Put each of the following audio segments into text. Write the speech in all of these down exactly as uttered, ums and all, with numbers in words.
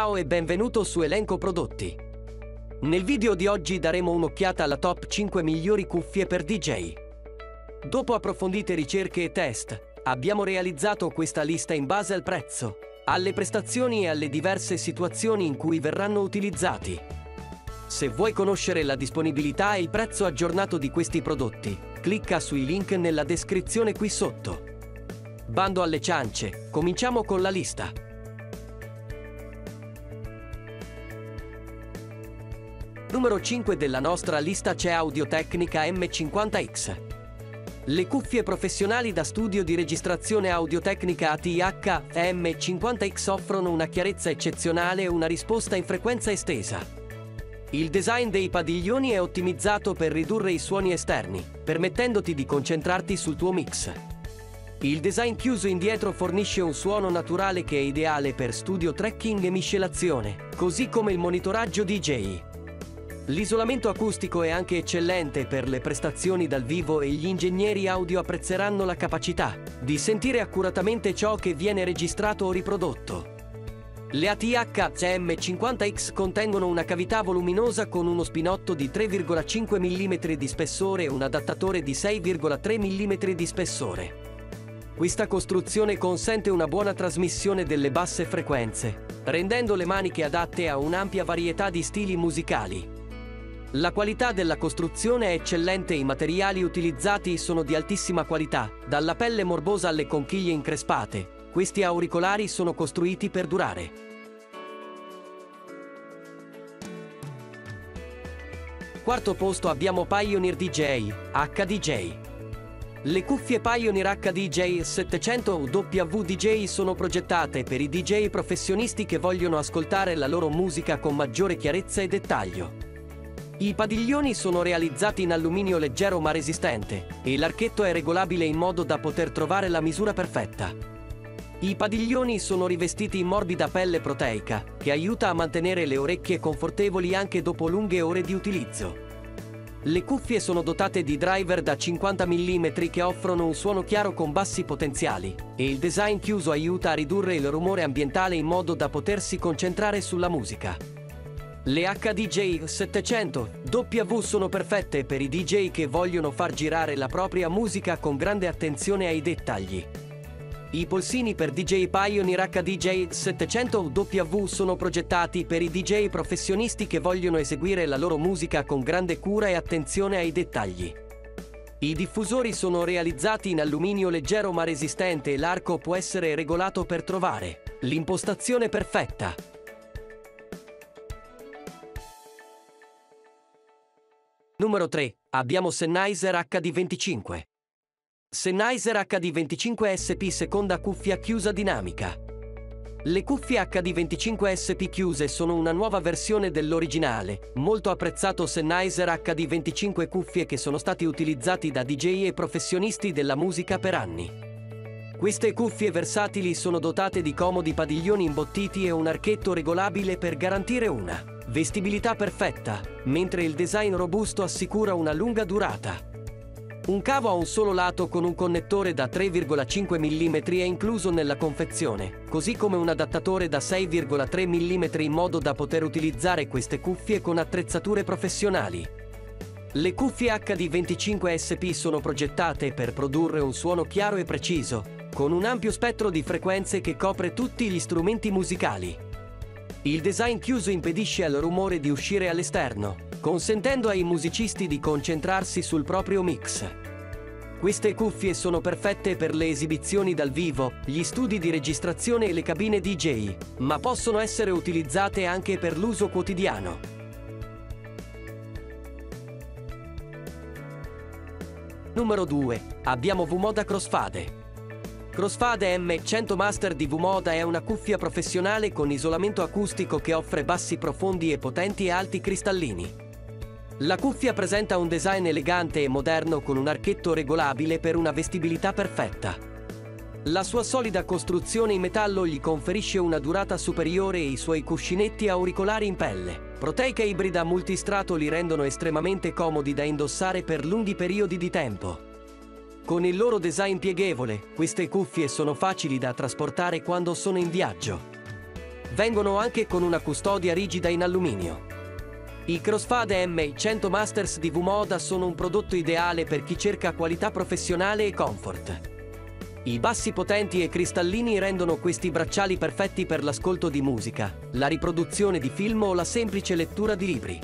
Ciao e benvenuto su Elenco Prodotti. Nel video di oggi daremo un'occhiata alla top cinque migliori cuffie per D J. Dopo approfondite ricerche e test, abbiamo realizzato questa lista in base al prezzo, alle prestazioni e alle diverse situazioni in cui verranno utilizzati. Se vuoi conoscere la disponibilità e il prezzo aggiornato di questi prodotti, clicca sui link nella descrizione qui sotto. Bando alle ciance, cominciamo con la lista. Numero cinque della nostra lista c'è Audio-Technica M cinquanta X. Le cuffie professionali da studio di registrazione Audio-Technica A T H M cinquanta X offrono una chiarezza eccezionale e una risposta in frequenza estesa. Il design dei padiglioni è ottimizzato per ridurre i suoni esterni, permettendoti di concentrarti sul tuo mix. Il design chiuso indietro fornisce un suono naturale che è ideale per studio, tracking e miscelazione, così come il monitoraggio D J. L'isolamento acustico è anche eccellente per le prestazioni dal vivo e gli ingegneri audio apprezzeranno la capacità di sentire accuratamente ciò che viene registrato o riprodotto. Le A T H M cinquanta X contengono una cavità voluminosa con uno spinotto di tre virgola cinque millimetri di spessore e un adattatore di sei virgola tre millimetri di spessore. Questa costruzione consente una buona trasmissione delle basse frequenze, rendendo le maniche adatte a un'ampia varietà di stili musicali. La qualità della costruzione è eccellente e i materiali utilizzati sono di altissima qualità, dalla pelle morbosa alle conchiglie increspate. Questi auricolari sono costruiti per durare. Quarto posto abbiamo Pioneer D J, H D J. Le cuffie Pioneer H D J settecento W D J sono progettate per i D J professionisti che vogliono ascoltare la loro musica con maggiore chiarezza e dettaglio. I padiglioni sono realizzati in alluminio leggero ma resistente, e l'archetto è regolabile in modo da poter trovare la misura perfetta. I padiglioni sono rivestiti in morbida pelle proteica, che aiuta a mantenere le orecchie confortevoli anche dopo lunghe ore di utilizzo. Le cuffie sono dotate di driver da cinquanta millimetri che offrono un suono chiaro con bassi potenziali, e il design chiuso aiuta a ridurre il rumore ambientale in modo da potersi concentrare sulla musica. Le H D J settecento W sono perfette per i D J che vogliono far girare la propria musica con grande attenzione ai dettagli. I polsini per D J Pioneer H D J settecento W sono progettati per i D J professionisti che vogliono eseguire la loro musica con grande cura e attenzione ai dettagli. I diffusori sono realizzati in alluminio leggero ma resistente e l'arco può essere regolato per trovare l'impostazione perfetta. Numero tre. Abbiamo Sennheiser H D venticinque. Sennheiser H D venticinque S P, seconda cuffia chiusa dinamica. Le cuffie H D venticinque S P chiuse sono una nuova versione dell'originale, molto apprezzato Sennheiser H D venticinque, cuffie che sono stati utilizzati da D J e professionisti della musica per anni. Queste cuffie versatili sono dotate di comodi padiglioni imbottiti e un archetto regolabile per garantire una vestibilità perfetta, mentre il design robusto assicura una lunga durata. Un cavo a un solo lato con un connettore da tre virgola cinque millimetri è incluso nella confezione, così come un adattatore da sei virgola tre millimetri in modo da poter utilizzare queste cuffie con attrezzature professionali. Le cuffie H D venticinque S P sono progettate per produrre un suono chiaro e preciso, con un ampio spettro di frequenze che copre tutti gli strumenti musicali. Il design chiuso impedisce al rumore di uscire all'esterno, consentendo ai musicisti di concentrarsi sul proprio mix. Queste cuffie sono perfette per le esibizioni dal vivo, gli studi di registrazione e le cabine D J, ma possono essere utilizzate anche per l'uso quotidiano. Numero due. Abbiamo V-Moda Crossfade. Crossfade M cento Master di V-Moda è una cuffia professionale con isolamento acustico che offre bassi profondi e potenti e alti cristallini. La cuffia presenta un design elegante e moderno con un archetto regolabile per una vestibilità perfetta. La sua solida costruzione in metallo gli conferisce una durata superiore e i suoi cuscinetti auricolari in pelle proteica ibrida multistrato li rendono estremamente comodi da indossare per lunghi periodi di tempo. Con il loro design pieghevole, queste cuffie sono facili da trasportare quando sono in viaggio. vengono anche con una custodia rigida in alluminio. I Crossfade M cento Masters di V-Moda sono un prodotto ideale per chi cerca qualità professionale e comfort. I bassi potenti e cristallini rendono questi bracciali perfetti per l'ascolto di musica, la riproduzione di film o la semplice lettura di libri.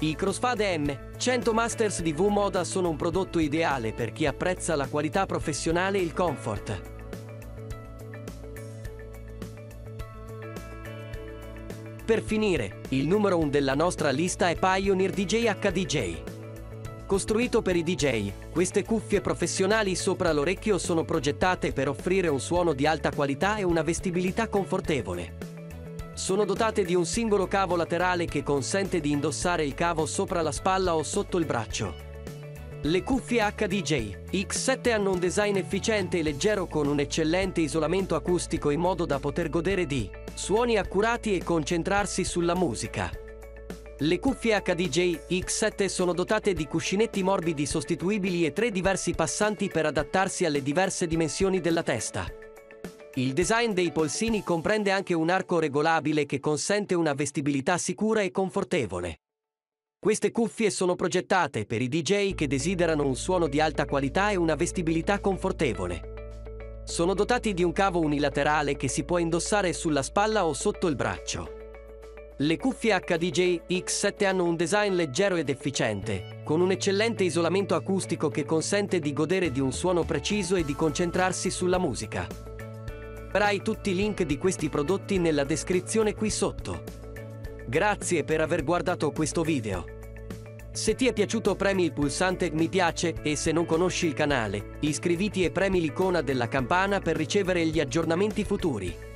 I Crossfade M cento Masters di V-Moda sono un prodotto ideale per chi apprezza la qualità professionale e il comfort. Per finire, il numero uno della nostra lista è Pioneer D J H D J. Costruito per i D J, queste cuffie professionali sopra l'orecchio sono progettate per offrire un suono di alta qualità e una vestibilità confortevole. Sono dotate di un singolo cavo laterale che consente di indossare il cavo sopra la spalla o sotto il braccio. Le cuffie H D J X sette hanno un design efficiente e leggero con un eccellente isolamento acustico in modo da poter godere di suoni accurati e concentrarsi sulla musica. Le cuffie H D J X sette sono dotate di cuscinetti morbidi sostituibili e tre diversi passanti per adattarsi alle diverse dimensioni della testa. Il design dei polsini comprende anche un arco regolabile che consente una vestibilità sicura e confortevole. Queste cuffie sono progettate per i D J che desiderano un suono di alta qualità e una vestibilità confortevole. Sono dotati di un cavo unilaterale che si può indossare sulla spalla o sotto il braccio. Le cuffie H D J X sette hanno un design leggero ed efficiente, con un eccellente isolamento acustico che consente di godere di un suono preciso e di concentrarsi sulla musica. Troverai tutti i link di questi prodotti nella descrizione qui sotto. Grazie per aver guardato questo video. Se ti è piaciuto premi il pulsante mi piace e se non conosci il canale, iscriviti e premi l'icona della campana per ricevere gli aggiornamenti futuri.